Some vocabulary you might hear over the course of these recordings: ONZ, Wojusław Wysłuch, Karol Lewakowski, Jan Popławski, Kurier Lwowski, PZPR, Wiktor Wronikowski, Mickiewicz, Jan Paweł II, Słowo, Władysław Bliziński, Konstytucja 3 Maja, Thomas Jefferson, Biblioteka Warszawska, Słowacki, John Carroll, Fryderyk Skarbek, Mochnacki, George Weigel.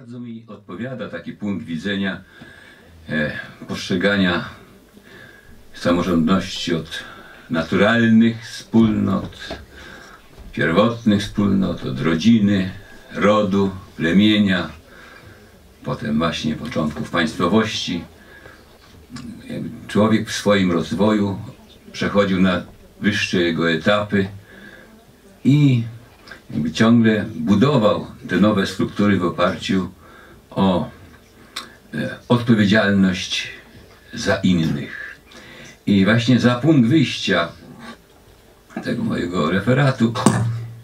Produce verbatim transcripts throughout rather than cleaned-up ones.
Bardzo mi odpowiada taki punkt widzenia e, postrzegania samorządności od naturalnych wspólnot, pierwotnych wspólnot, od rodziny, rodu, plemienia, potem właśnie początków państwowości. Człowiek w swoim rozwoju przechodził na wyższe jego etapy i jakby ciągle budował te nowe struktury w oparciu o e, odpowiedzialność za innych. I właśnie za punkt wyjścia tego mojego referatu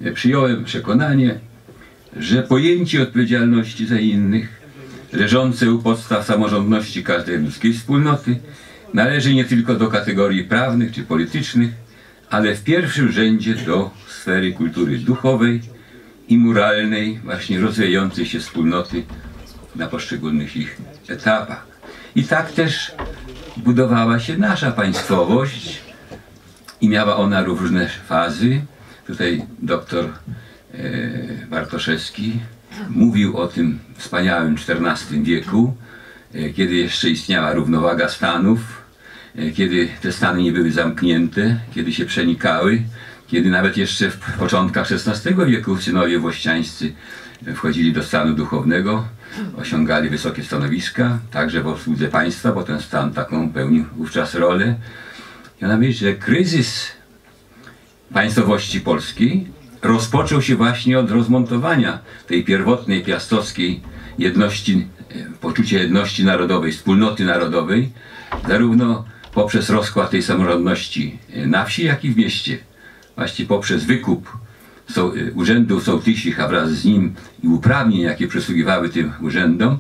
e, przyjąłem przekonanie, że pojęcie odpowiedzialności za innych leżące u podstaw samorządności każdej ludzkiej wspólnoty należy nie tylko do kategorii prawnych czy politycznych, ale w pierwszym rzędzie do sfery kultury duchowej i moralnej, właśnie rozwijającej się wspólnoty na poszczególnych ich etapach. I tak też budowała się nasza państwowość i miała ona różne fazy. Tutaj doktor Bartoszewski mówił o tym wspaniałym czternastym wieku, kiedy jeszcze istniała równowaga stanów, kiedy te stany nie były zamknięte, kiedy się przenikały, kiedy nawet jeszcze w początkach szesnastego wieku synowie włościańscy wchodzili do stanu duchownego, osiągali wysokie stanowiska, także w obsłudze państwa, bo ten stan taką pełnił wówczas rolę. Mianowicie, że kryzys państwowości polskiej rozpoczął się właśnie od rozmontowania tej pierwotnej piastowskiej jedności, poczucia jedności narodowej, wspólnoty narodowej, zarówno poprzez rozkład tej samorządności na wsi, jak i w mieście. Właściwie poprzez wykup so, urzędów sołtysich, a wraz z nim i uprawnień, jakie przysługiwały tym urzędom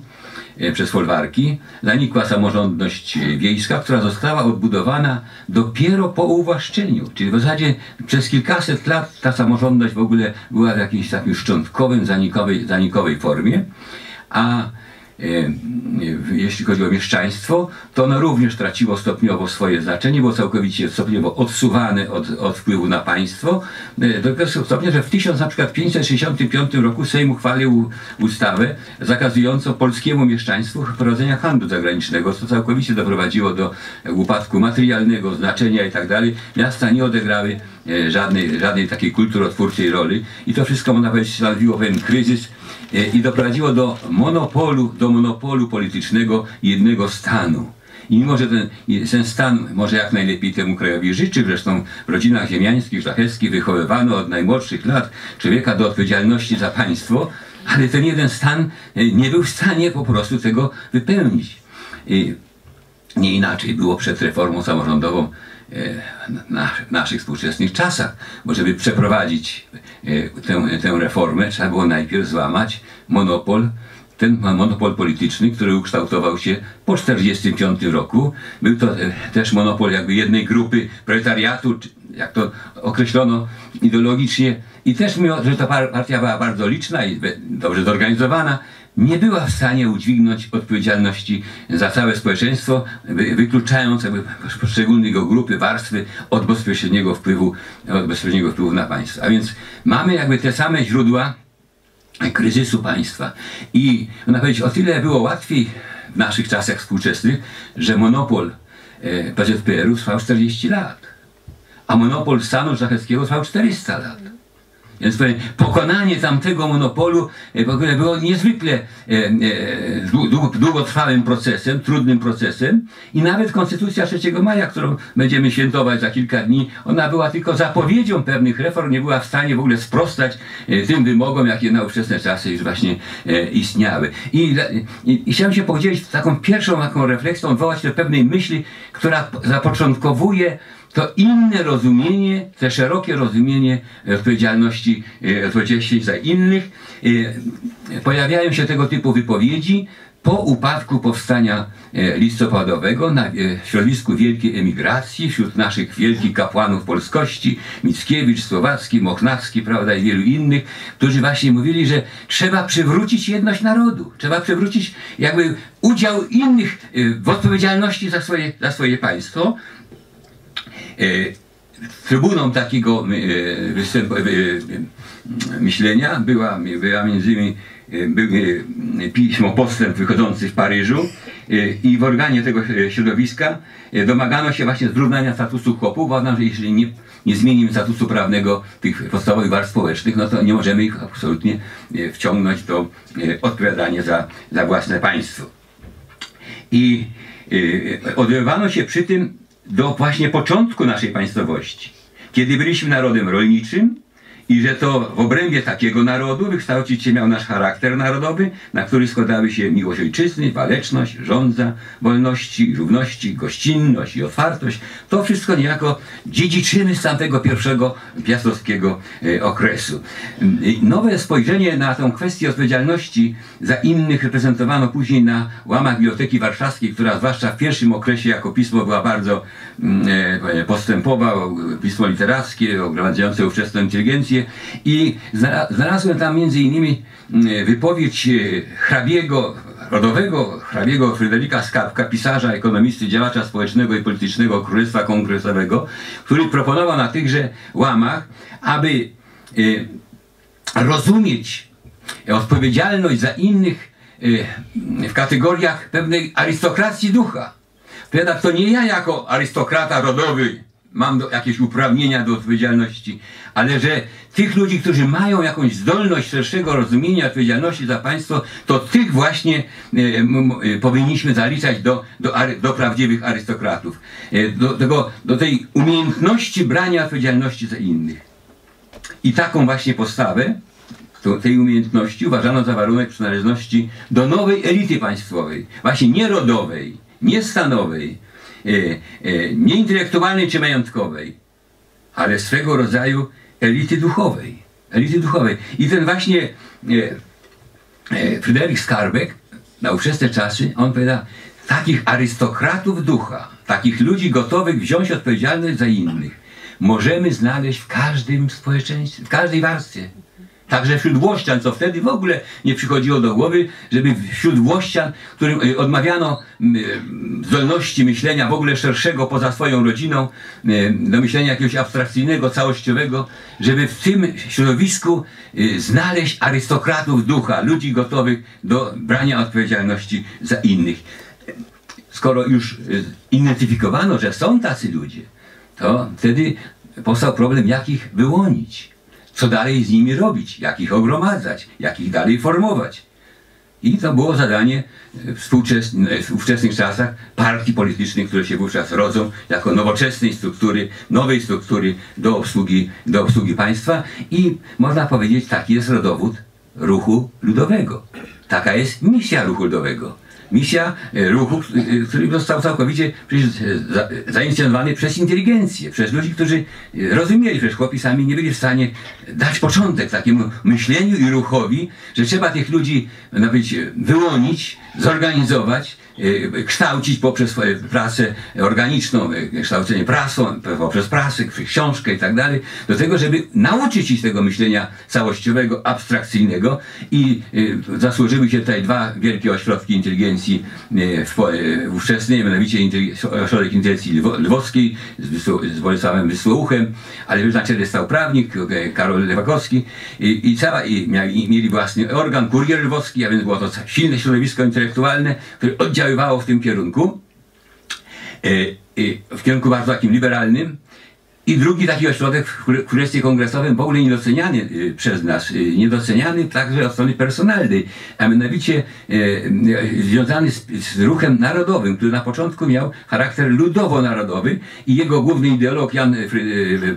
e, przez folwarki, zanikła samorządność wiejska, która została odbudowana dopiero po uwłaszczeniu. Czyli w zasadzie przez kilkaset lat ta samorządność w ogóle była w jakiejś takim szczątkowym, zanikowej, zanikowej formie, a jeśli chodzi o mieszczaństwo, to ono również traciło stopniowo swoje znaczenie, było całkowicie stopniowo odsuwane od, od wpływu na państwo, do tego stopnia, że w tysiąc pięćset sześćdziesiątym piątym roku Sejm uchwalił ustawę zakazującą polskiemu mieszczaństwu prowadzenia handlu zagranicznego, co całkowicie doprowadziło do upadku materialnego znaczenia i tak dalej. Miasta nie odegrały żadnej, żadnej takiej kulturotwórczej roli i to wszystko, można powiedzieć, stanowiło pewien kryzys i doprowadziło do monopolu, do monopolu politycznego jednego stanu. I mimo, że ten, ten stan może jak najlepiej temu krajowi życzy, zresztą w rodzinach ziemiańskich, szlacheckich wychowywano od najmłodszych lat człowieka do odpowiedzialności za państwo, ale ten jeden stan nie był w stanie po prostu tego wypełnić. I nie inaczej było przed reformą samorządową na naszych współczesnych czasach, bo żeby przeprowadzić tę, tę reformę, trzeba było najpierw złamać monopol, ten monopol polityczny, który ukształtował się po czterdziestym piątym roku. Był to też monopol jakby jednej grupy proletariatu, jak to określono ideologicznie, i też mimo, że ta partia była bardzo liczna i dobrze zorganizowana, nie była w stanie udźwignąć odpowiedzialności za całe społeczeństwo, wykluczając jakby poszczególne jego grupy, warstwy od bezpośredniego wpływu, od bezpośredniego wpływu na państwo. A więc mamy jakby te same źródła kryzysu państwa. I można powiedzieć, o tyle było łatwiej w naszych czasach współczesnych, że monopol P Z P R-u trwał czterdzieści lat, a monopol stanu szlacheckiego trwał czterysta lat. Więc pokonanie tamtego monopolu było niezwykle długotrwałym procesem, trudnym procesem, i nawet Konstytucja trzeciego maja, którą będziemy świętować za kilka dni, ona była tylko zapowiedzią pewnych reform, nie była w stanie w ogóle sprostać tym wymogom, jakie na ówczesne czasy już właśnie istniały. I, i, i chciałem się podzielić taką pierwszą taką refleksją, odwołać do pewnej myśli, która zapoczątkowuje to inne rozumienie, te szerokie rozumienie odpowiedzialności, odpowiedzialności za innych. Pojawiają się tego typu wypowiedzi po upadku powstania listopadowego, na środowisku wielkiej emigracji, wśród naszych wielkich kapłanów polskości, Mickiewicz, Słowacki, Mochnacki, prawda, i wielu innych, którzy właśnie mówili, że trzeba przywrócić jedność narodu, trzeba przywrócić jakby udział innych w odpowiedzialności za swoje, za swoje państwo. Trybuną takiego myślenia była, była między innymi był pismo Postęp wychodzący w Paryżu i w organie tego środowiska domagano się właśnie zrównania statusu chłopów. Uważam, że jeśli nie, nie zmienimy statusu prawnego tych podstawowych warstw społecznych, no to nie możemy ich absolutnie wciągnąć do odpowiadania za, za własne państwo. I odwoływano się przy tym do właśnie początku naszej państwowości, kiedy byliśmy narodem rolniczym, i że to w obrębie takiego narodu wykształcić się miał nasz charakter narodowy, na który składały się miłość ojczyzny, waleczność, żądza wolności, równości, gościnność i otwartość. To wszystko niejako dziedziczymy z tamtego pierwszego piastowskiego e, okresu. Nowe spojrzenie na tę kwestię odpowiedzialności za innych reprezentowano później na łamach Biblioteki Warszawskiej, która zwłaszcza w pierwszym okresie jako pismo była bardzo e, postępowa, pismo literackie, ogromadzające ówczesną inteligencję. I znalazłem tam między innymi wypowiedź hrabiego, rodowego hrabiego Fryderyka Skarbka, pisarza, ekonomisty, działacza społecznego i politycznego Królestwa Kongresowego, który proponował na tychże łamach, aby rozumieć odpowiedzialność za innych w kategoriach pewnej arystokracji ducha. Powiadam, to nie ja jako arystokrata rodowy mam do, jakieś uprawnienia do odpowiedzialności, ale że tych ludzi, którzy mają jakąś zdolność szerszego rozumienia odpowiedzialności za państwo, to tych właśnie e, m, e, powinniśmy zaliczać do, do, do prawdziwych arystokratów. E, do, tego, do tej umiejętności brania odpowiedzialności za innych. I taką właśnie postawę to, tej umiejętności uważano za warunek przynależności do nowej elity państwowej. Właśnie nie rodowej, nie stanowej, nie intelektualnej czy majątkowej, ale swego rodzaju elity duchowej. Elity duchowej. I ten właśnie Fryderyk Skarbek na ówczesne czasy, on powiada, takich arystokratów ducha, takich ludzi gotowych wziąć odpowiedzialność za innych, możemy znaleźć w każdym społeczeństwie, w każdej warstwie. Także wśród włościan, co wtedy w ogóle nie przychodziło do głowy, żeby wśród włościan, którym odmawiano zdolności myślenia w ogóle szerszego poza swoją rodziną, do myślenia jakiegoś abstrakcyjnego, całościowego, żeby w tym środowisku znaleźć arystokratów ducha, ludzi gotowych do brania odpowiedzialności za innych. Skoro już identyfikowano, że są tacy ludzie, to wtedy powstał problem, jak ich wyłonić. Co dalej z nimi robić, jak ich ogromadzać, jak ich dalej formować. I to było zadanie w, w ówczesnych czasach partii politycznych, które się wówczas rodzą jako nowoczesnej struktury, nowej struktury do obsługi, do obsługi państwa. I można powiedzieć, taki jest rodowód ruchu ludowego. Taka jest misja ruchu ludowego. Misja ruchu, który został całkowicie przecież zainicjowany przez inteligencję, przez ludzi, którzy rozumieli, przecież chłopi sami nie byli w stanie dać początek takiemu myśleniu i ruchowi, że trzeba tych ludzi nawet wyłonić, zorganizować, kształcić poprzez swoje pracę organiczną, kształcenie prasą, poprzez prasę, książkę i tak dalej, do tego, żeby nauczyć ich tego myślenia całościowego, abstrakcyjnego. I zasłużyły się tutaj dwa wielkie ośrodki inteligencji ówczesnej, mianowicie ośrodek inteligencji lwowskiej z Wojusławem Wysłuchem, ale już na czele stał prawnik Karol Lewakowski i, i, cała, i, miał, i mieli własny organ, Kurier Lwowski, a więc było to silne środowisko intelektualne, które oddziaływało w tym kierunku, w kierunku bardzo takim liberalnym. I drugi taki ośrodek w Królestwie Kongresowym, w ogóle niedoceniany przez nas, niedoceniany także od strony personalnej, a mianowicie związany z, z ruchem narodowym, który na początku miał charakter ludowo-narodowy i jego główny ideolog Jan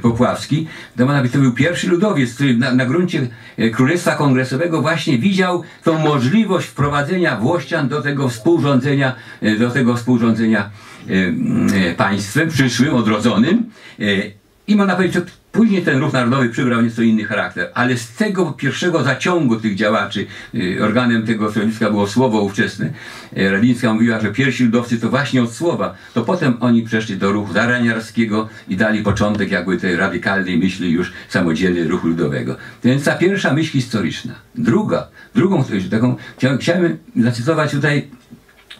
Popławski, to ma nawet, to był pierwszy ludowiec, który na, na gruncie Królestwa Kongresowego właśnie widział tą możliwość wprowadzenia włościan do tego współrządzenia, do tego współrządzenia państwem przyszłym, odrodzonym. I można powiedzieć, że później ten ruch narodowy przybrał nieco inny charakter, ale z tego pierwszego zaciągu tych działaczy, organem tego środowiska było Słowo ówczesne. Radzińska mówiła, że pierwsi ludowcy to właśnie od Słowa. To potem oni przeszli do ruchu zaraniarskiego i dali początek jakby tej radykalnej myśli już samodzielnej ruchu ludowego. Więc ta pierwsza myśl historyczna. Druga, drugą taką, chciałem zacytować tutaj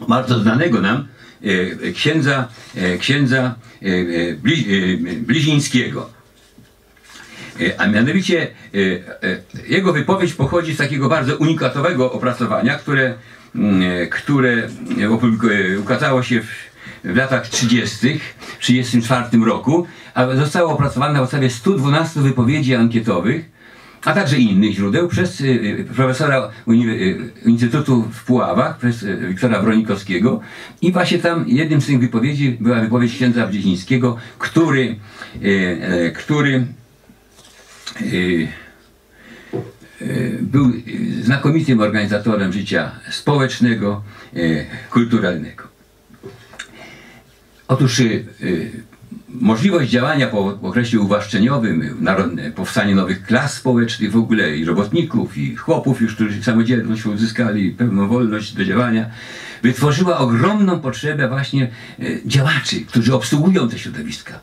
bardzo znanego nam księdza, księdza Blizińskiego, A mianowicie jego wypowiedź pochodzi z takiego bardzo unikatowego opracowania, które, które ukazało się w w latach trzydziestych, w tysiąc dziewięćset trzydziestym czwartym roku, a zostało opracowane na podstawie stu dwunastu wypowiedzi ankietowych, a także innych źródeł przez profesora Instytutu w Puławach, przez Wiktora Wronikowskiego. I właśnie tam jednym z tych wypowiedzi była wypowiedź księdza Blizińskiego, który, który był znakomitym organizatorem życia społecznego, kulturalnego. Otóż y, możliwość działania po, po okresie uwłaszczeniowym, narodne, powstanie nowych klas społecznych w ogóle i robotników i chłopów już, którzy samodzielność uzyskali, pełną wolność do działania, wytworzyła ogromną potrzebę właśnie y, działaczy, którzy obsługują te środowiska.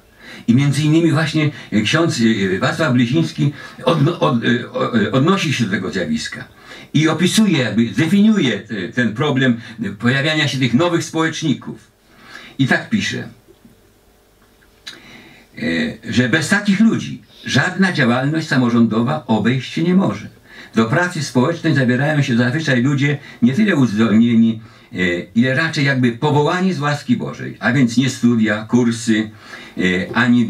I między innymi właśnie ksiądz y, Władysław Bliziński odno, od, y, o, odnosi się do tego zjawiska. I opisuje, jakby definiuje y, ten problem y, pojawiania się tych nowych społeczników. I tak pisze, że bez takich ludzi żadna działalność samorządowa obejść się nie może. Do pracy społecznej zabierają się zazwyczaj ludzie nie tyle uzdolnieni, ile raczej jakby powołani z łaski Bożej, a więc nie studia, kursy, ani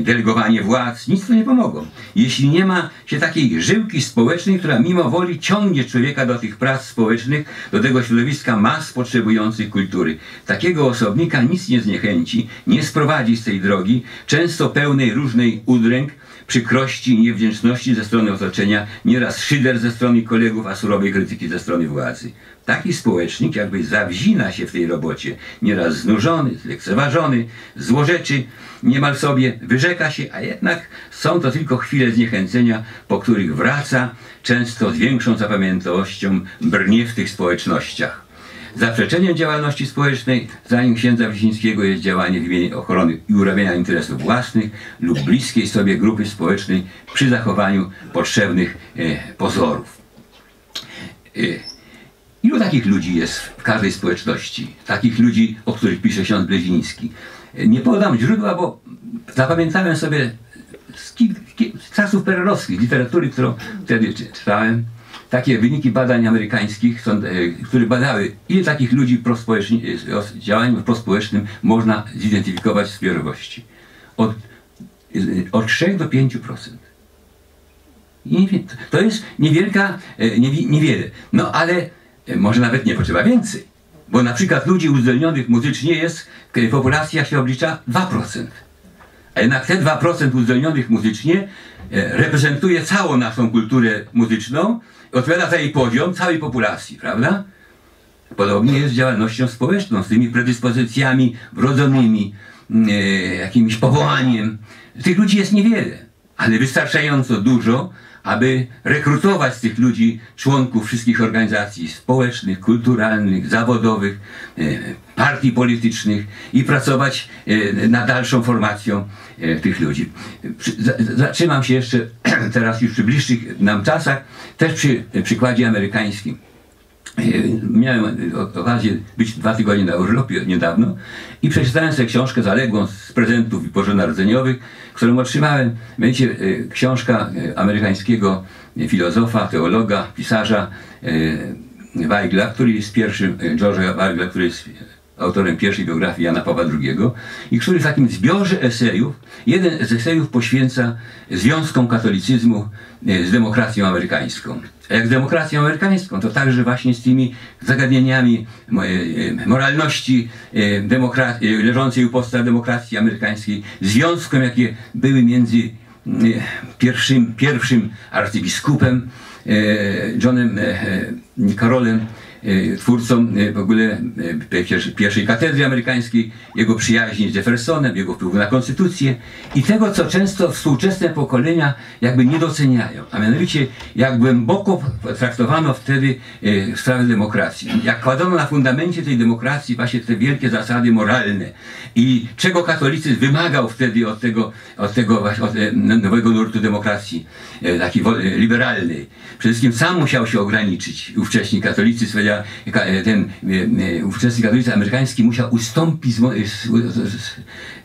delegowanie władz, nic tu nie pomogą. Jeśli nie ma się takiej żyłki społecznej, która mimo woli ciągnie człowieka do tych prac społecznych, do tego środowiska mas potrzebujących kultury. Takiego osobnika nic nie zniechęci, nie sprowadzi z tej drogi, często pełnej różnej udręk, przykrości, niewdzięczności ze strony otoczenia, nieraz szyder ze strony kolegów, a surowej krytyki ze strony władzy. Taki społecznik jakby zawzina się w tej robocie, nieraz znużony, zlekceważony, złorzeczy niemal sobie, wyrzeka się, a jednak są to tylko chwile zniechęcenia, po których wraca, często z większą zapamiętłością brnie w tych społecznościach. Zaprzeczeniem działalności społecznej, zdaniem księdza Blizińskiego, jest działanie w imieniu ochrony i urabiania interesów własnych lub bliskiej sobie grupy społecznej przy zachowaniu potrzebnych e, pozorów. E, ilu takich ludzi jest w każdej społeczności? Takich ludzi, o których pisze ksiądz Bliziński. E, nie podam źródła, bo zapamiętałem sobie z, z czasów peerelowskich, literatury, którą wtedy czytałem, takie wyniki badań amerykańskich, które badały, ile takich ludzi z działaniem prospołecznym można zidentyfikować w zbiorowości. Od, od trzech do pięciu procent. I to jest niewielka, niewiele. No ale może nawet nie potrzeba więcej. Bo na przykład ludzi uzdolnionych muzycznie jest, w populacjach się oblicza dwa procent. A jednak te dwa procent uzdolnionych muzycznie reprezentuje całą naszą kulturę muzyczną, odpowiada za jej poziom całej populacji, prawda? Podobnie jest z działalnością społeczną, z tymi predyspozycjami wrodzonymi, e, jakimś powołaniem. Tych ludzi jest niewiele, ale wystarczająco dużo, aby rekrutować z tych ludzi członków wszystkich organizacji społecznych, kulturalnych, zawodowych, e, partii politycznych i pracować e, nad dalszą formacją e, tych ludzi. Przy, za, zatrzymam się jeszcze teraz już przy bliższych nam czasach, też przy przykładzie amerykańskim. E, miałem okazję być dwa tygodnie na urlopie niedawno i przeczytałem sobie książkę zaległą z prezentów i bożonarodzeniowych, którą otrzymałem. Mianowicie e, książka amerykańskiego filozofa, teologa, pisarza e, Weigla, który jest pierwszym, George'a Weigla, który jest autorem pierwszej biografii Jana Pawła drugiego i który w takim zbiorze esejów, jeden z esejów poświęca związkom katolicyzmu z demokracją amerykańską. A jak z demokracją amerykańską, to także właśnie z tymi zagadnieniami moralności leżącej u podstaw demokracji amerykańskiej, związkom, jakie były między pierwszym, pierwszym arcybiskupem Johnem Carrollem, twórcą w ogóle pierwszej katedry amerykańskiej, jego przyjaźni z Jeffersonem, jego wpływu na konstytucję i tego, co często współczesne pokolenia jakby nie doceniają, a mianowicie jak głęboko traktowano wtedy sprawy demokracji, jak kładzono na fundamencie tej demokracji właśnie te wielkie zasady moralne i czego katolicyzm wymagał wtedy od tego, od tego właśnie, od nowego nurtu demokracji, takiej liberalnej. Przede wszystkim sam musiał się ograniczyć ówcześni katolicy, ten ówczesny katolicyzm amerykański musiał ustąpić z, z, z, z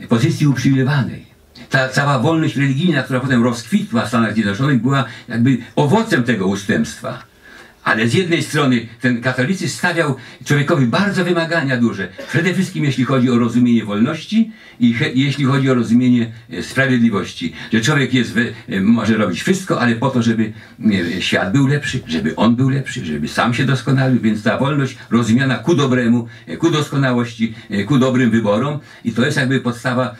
pozycji uprzywilejowanej. ta cała wolność religijna, która potem rozkwitła w Stanach Zjednoczonych, była jakby owocem tego ustępstwa. Ale z jednej strony ten katolicyzm stawiał człowiekowi bardzo wymagania duże. Przede wszystkim jeśli chodzi o rozumienie wolności i jeśli chodzi o rozumienie sprawiedliwości. Że człowiek jest, może robić wszystko, ale po to, żeby świat był lepszy, żeby on był lepszy, żeby sam się doskonalił. Więc ta wolność rozumiana ku dobremu, ku doskonałości, ku dobrym wyborom. I to jest jakby podstawa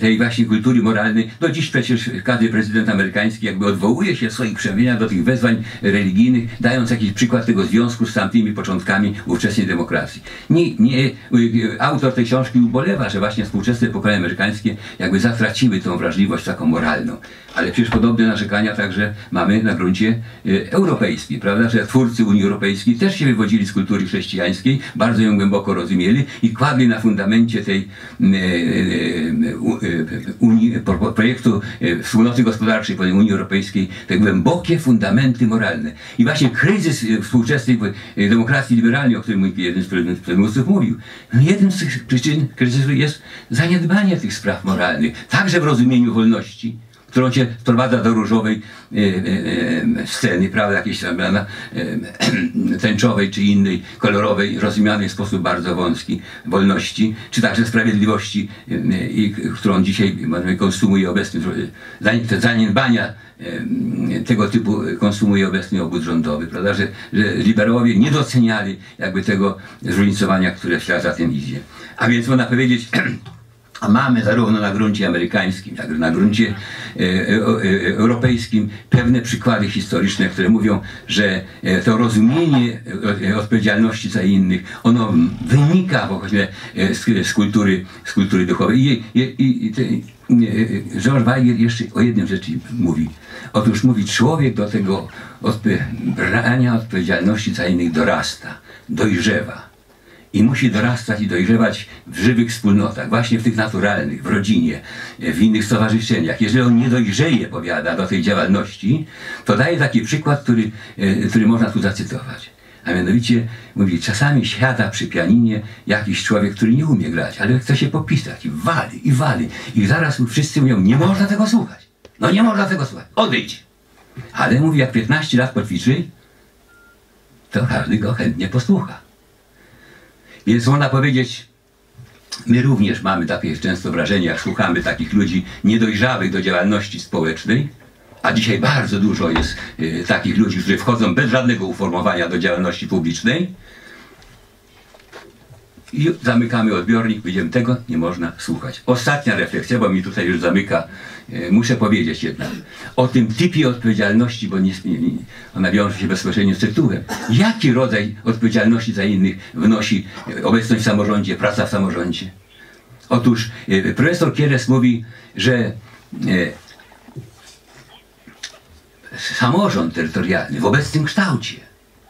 tej właśnie kultury moralnej. Do dziś przecież każdy prezydent amerykański jakby odwołuje się swoich przemówień do tych wezwań religijnych, dając jakiś przykład tego związku z tamtymi początkami ówczesnej demokracji. Nie, nie, autor tej książki ubolewa, że właśnie współczesne pokolenia amerykańskie jakby zatraciły tą wrażliwość taką moralną. Ale przecież podobne narzekania także mamy na gruncie europejskim, prawda? Że twórcy Unii Europejskiej też się wywodzili z kultury chrześcijańskiej, bardzo ją głęboko rozumieli i kładli na fundamencie tej unii, projektu wspólnoty gospodarczej Unii Europejskiej te głębokie fundamenty moralne. I właśnie kryzys współczesnej demokracji liberalnej, o którym mój jeden z przedmówców mówił, jednym z tych przyczyn kryzysu jest zaniedbanie tych spraw moralnych, także w rozumieniu wolności, którą się wprowadza do różowej e, e, sceny, prawda, jakiejś tam, prawda, e, tęczowej czy innej, kolorowej, rozumianej w sposób bardzo wąski wolności, czy także sprawiedliwości, e, e, którą dzisiaj e, konsumuje obecny, e, zaniedbania e, tego typu konsumuje obecny obóz rządowy, prawda, że, że liberałowie nie doceniali jakby tego zróżnicowania, które w ślad za tym idzie. A więc można powiedzieć, a mamy zarówno na gruncie amerykańskim, jak i na gruncie e, e, europejskim pewne przykłady historyczne, które mówią, że to rozumienie odpowiedzialności za innych, ono wynika w ogóle z, z, kultury, z kultury duchowej. I, i, i te, George Weigel jeszcze o jednym rzeczy mówi. Otóż mówi, człowiek do tego odp- brania odpowiedzialności za innych dorasta, dojrzewa. I musi dorastać i dojrzewać w żywych wspólnotach, właśnie w tych naturalnych, w rodzinie, w innych stowarzyszeniach. Jeżeli on nie dojrzeje, powiada, do tej działalności, to daje taki przykład, który, który można tu zacytować. A mianowicie, mówi, czasami siada przy pianinie jakiś człowiek, który nie umie grać, ale chce się popisać i wali, i wali. I zaraz wszyscy mówią, nie można tego słuchać. No nie można tego słuchać, odejdź. Ale mówi, jak piętnaście lat poćwiczy, to każdy go chętnie posłucha. Więc można powiedzieć, my również mamy takie często wrażenie, jak słuchamy takich ludzi niedojrzałych do działalności społecznej, a dzisiaj bardzo dużo jest y, takich ludzi, którzy wchodzą bez żadnego uformowania do działalności publicznej i zamykamy odbiornik, będziemy tego nie można słuchać. Ostatnia refleksja, bo mi tutaj już zamyka, y, muszę powiedzieć jednak o tym typie odpowiedzialności, bo nie, nie, ona wiąże się bezpośrednio z tytułem. Jaki rodzaj odpowiedzialności za innych wnosi obecność w samorządzie, praca w samorządzie? Otóż y, profesor Kieres mówi, że y, samorząd terytorialny w obecnym kształcie,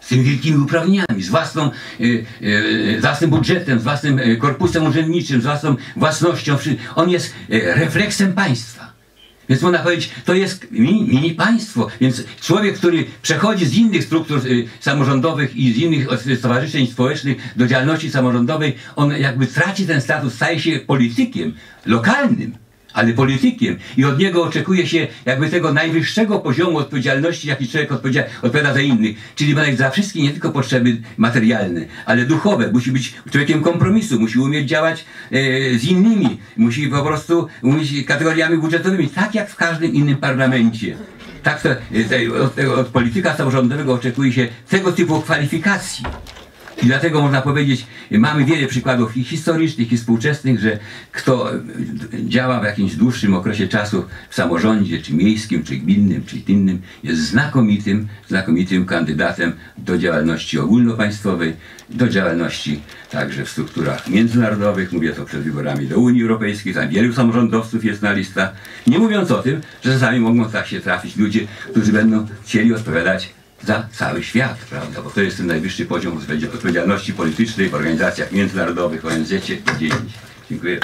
z tymi wielkimi uprawnieniami, z własną, y, y, własnym budżetem, z własnym y, korpusem urzędniczym, z własną własnością. On jest y, refleksem państwa. Więc można powiedzieć, to jest mini, mini państwo. Więc człowiek, który przechodzi z innych struktur y, samorządowych i z innych stowarzyszeń społecznych do działalności samorządowej, on jakby traci ten status, staje się politykiem lokalnym, ale politykiem. I od niego oczekuje się jakby tego najwyższego poziomu odpowiedzialności, jaki człowiek odpowiada, odpowiada za innych. Czyli za wszystkie nie tylko potrzeby materialne, ale duchowe. Musi być człowiekiem kompromisu, musi umieć działać e, z innymi, musi po prostu umieć kategoriami budżetowymi, tak jak w każdym innym parlamencie. Tak to, e, od, od polityka samorządowego oczekuje się tego typu kwalifikacji. I dlatego można powiedzieć, mamy wiele przykładów i historycznych, i współczesnych, że kto działa w jakimś dłuższym okresie czasu w samorządzie, czy miejskim, czy gminnym, czy innym, jest znakomitym, znakomitym kandydatem do działalności ogólnopaństwowej, do działalności także w strukturach międzynarodowych. Mówię to przed wyborami do Unii Europejskiej, tam wielu samorządowców jest na listach. Nie mówiąc o tym, że czasami mogą tak się trafić ludzie, którzy będą chcieli odpowiadać za cały świat, prawda? Bo to jest ten najwyższy poziom odpowiedzialności politycznej w organizacjach międzynarodowych, O N Z-cie. Dziękuję.